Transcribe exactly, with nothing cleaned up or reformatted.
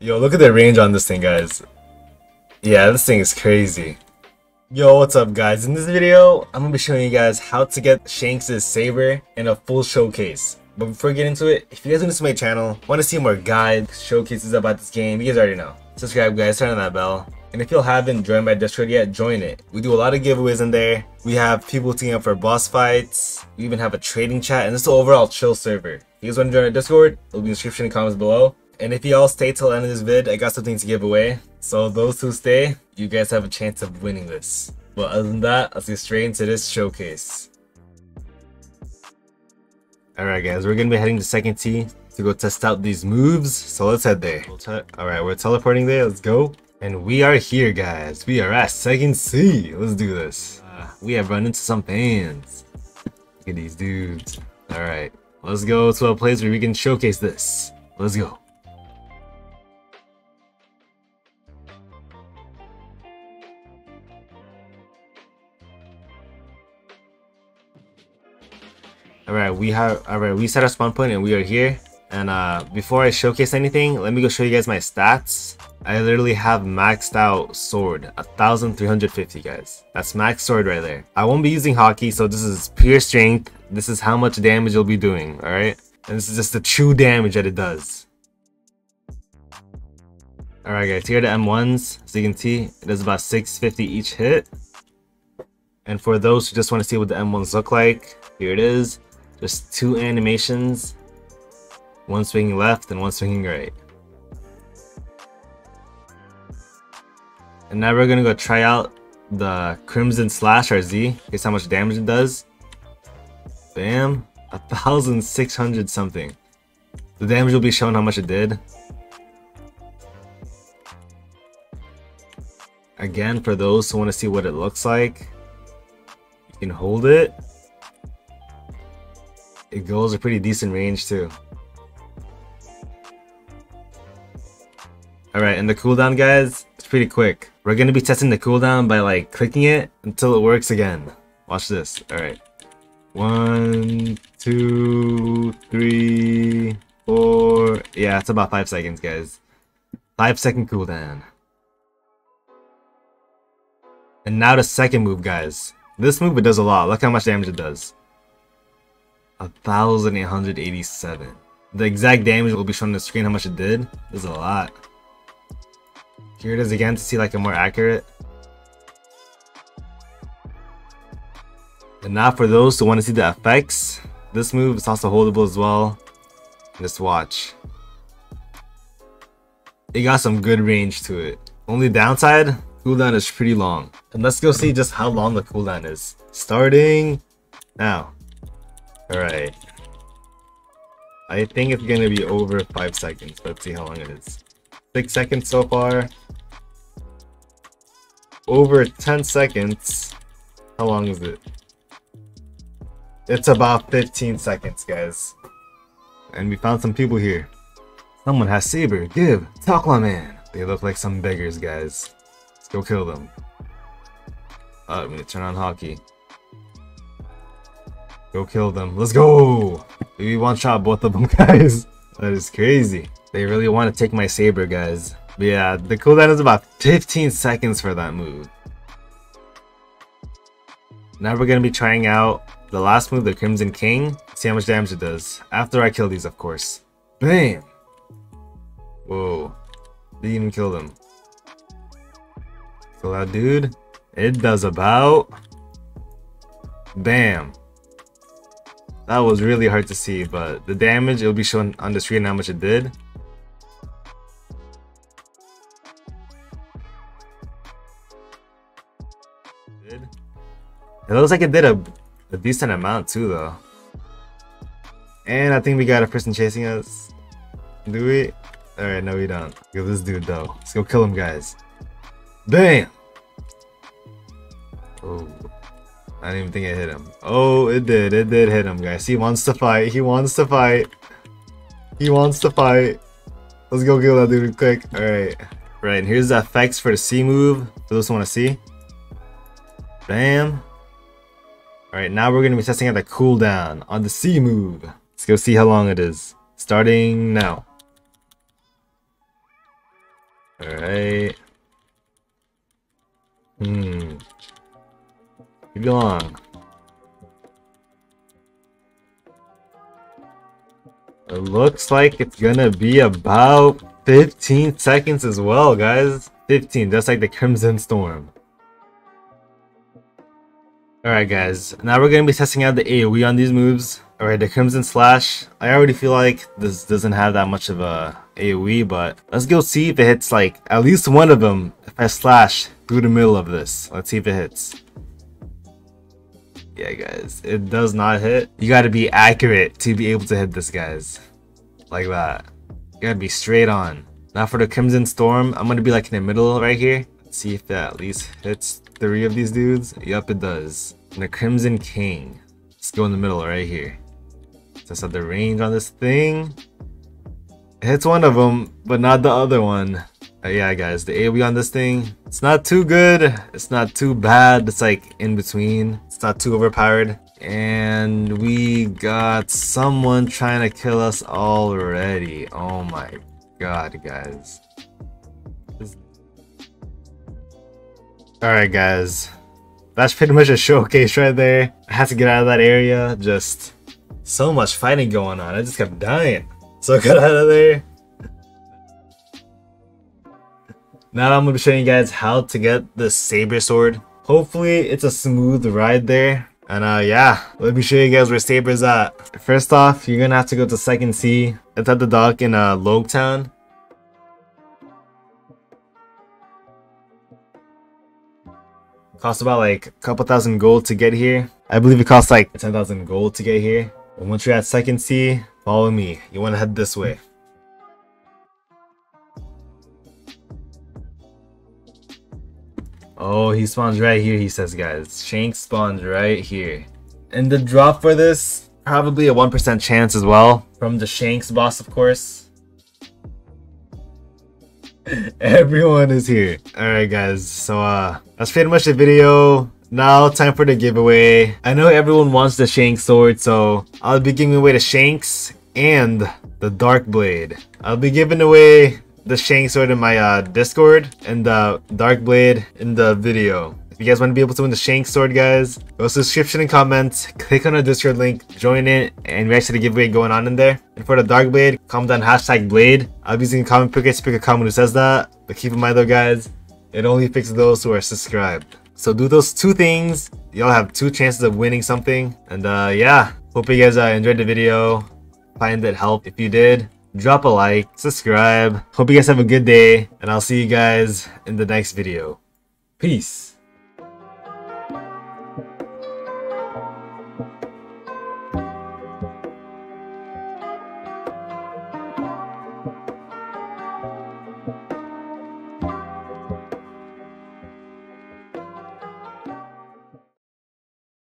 Yo, look at the range on this thing, guys. Yeah, this thing is crazy. Yo, what's up, guys? In this video, I'm gonna be showing you guys how to get Shanks' Saber in a full showcase. But before we get into it, if you guys are new to my channel, want to see more guides, showcases about this game, you guys already know. Subscribe, guys, turn on that bell. And if you haven't joined my Discord yet, join it. We do a lot of giveaways in there. We have people teaming up for boss fights. We even have a trading chat, and this is an overall chill server. If you guys want to join our Discord, it'll be in the description and comments below. And if you all stay till the end of this vid, I got something to give away. So those who stay, you guys have a chance of winning this. But other than that, let's get straight into this showcase. Alright guys, we're going to be heading to Second Sea to go test out these moves. So let's head there. Alright, we're teleporting there. Let's go. And we are here, guys. We are at Second Sea. Let's do this. Uh, we have run into some fans. Look at these dudes. Alright, let's go to a place where we can showcase this. Let's go. Alright, we have alright, we set our spawn point and we are here. And uh before I showcase anything, let me go show you guys my stats. I literally have maxed out sword, one thousand three hundred fifty, guys. That's max sword right there. I won't be using hockey, so this is pure strength. This is how much damage you'll be doing, alright? And this is just the true damage that it does. Alright guys, here are the M ones. As you can see, it does about six fifty each hit. And for those who just want to see what the M ones look like, here it is. Just two animations, one swinging left and one swinging right. And now we're gonna go try out the Crimson Slash or Z. Here's how much damage it does. Bam, a thousand six hundred something. The damage will be shown how much it did. Again, for those who want to see what it looks like, you can hold it. It goes a pretty decent range too. Alright, and the cooldown, guys, it's pretty quick. We're gonna be testing the cooldown by like clicking it until it works again. Watch this. Alright. One, two, three, four. Yeah, it's about five seconds, guys. Five second cooldown. And now the second move, guys. This move, it does a lot. Look how much damage it does. one thousand eight hundred eighty-seven. The exact damage will be shown on the screen how much it did. This is a lot. Here it is again to see like a more accurate. And now for those who want to see the effects, this move is also holdable as well. Just watch. It got some good range to it. Only downside, cooldown is pretty long. And let's go see just how long the cooldown is. Starting now. Alright, I think it's going to be over five seconds. Let's see how long it is. six seconds so far. Over ten seconds. How long is it? It's about fifteen seconds, guys. And we found some people here. Someone has Saber. Give. Talk, my man. They look like some beggars, guys. Let's go kill them. Uh, I'm going to turn on hockey. Go kill them. Let's go! We one shot both of them, guys. That is crazy. They really want to take my Saber, guys. But yeah, the cooldown is about fifteen seconds for that move. Now we're going to be trying out the last move, the Crimson King. See how much damage it does. After I kill these, of course. Bam! Whoa. Didn't even kill them. Kill that dude. It does about... Bam! That was really hard to see, but the damage, it'll be shown on the screen how much it did. It looks like it did a, a decent amount too, though. And I think we got a person chasing us. Do we? Alright, no we don't. Look at this dude though. Let's go kill him, guys. Bam! Oh. I didn't even think it hit him. Oh, it did. It did hit him, guys. He wants to fight. He wants to fight. He wants to fight. Let's go kill that dude quick. Alright. Right, and here's the effects for the C move. For those who want to see. Bam. Alright, now we're going to be testing out the cooldown on the C move. Let's go see how long it is. Starting now. Alright. Hmm. Keep going. It looks like it's gonna be about fifteen seconds as well, guys. fifteen, just like the Crimson Storm. Alright, guys. Now we're gonna be testing out the A O E on these moves. Alright, the Crimson Slash. I already feel like this doesn't have that much of a A O E, but let's go see if it hits, like, at least one of them if I slash through the middle of this. Let's see if it hits. Yeah, guys, it does not hit. You gotta be accurate to be able to hit this, guys. Like that. You gotta be straight on. Now for the Crimson Storm, I'm gonna be like in the middle right here. Let's see if that at least hits three of these dudes. Yup, it does. And the Crimson King. Let's go in the middle right here. Test out the range on this thing. It hits one of them, but not the other one. Uh, yeah, guys, the A O E on this thing, it's not too good, it's not too bad, it's like in between, it's not too overpowered. And we got someone trying to kill us already. Oh my god, guys. Alright, guys, that's pretty much a showcase right there. I had to get out of that area. Just so much fighting going on, I just kept dying, so I got out of there. Now I'm going to be showing you guys how to get the Saber sword. Hopefully it's a smooth ride there. And uh, yeah, let me show you guys where Saber's at. First off, you're going to have to go to Second Sea. It's at the dock in uh, Logetown. Costs about like a couple thousand gold to get here. I believe it costs like ten thousand gold to get here. And once you're at Second Sea, follow me. You want to head this way. Oh, he spawns right here, he says, guys. Shanks spawns right here. And the drop for this, probably a one percent chance as well. From the Shanks boss, of course. Everyone is here. Alright, guys. So, uh, that's pretty much the video. Now, time for the giveaway. I know everyone wants the Shanks sword, so I'll be giving away the Shanks and the Dark Blade. I'll be giving away the Shanks sword in my uh, Discord and the Dark Blade in the video. If you guys want to be able to win the Shanks sword, guys, go to the description and comments, click on our Discord link, join it, and react to the giveaway going on in there. And for the Dark Blade, comment on hashtag Blade. I'll be using comment pickers to pick a comment who says that. But keep in mind though, guys, it only picks those who are subscribed. So do those two things. Y'all have two chances of winning something. And uh, yeah, hope you guys uh, enjoyed the video. Find it helped if you did. Drop a like, subscribe. Hope you guys have a good day, and I'll see you guys in the next video. Peace.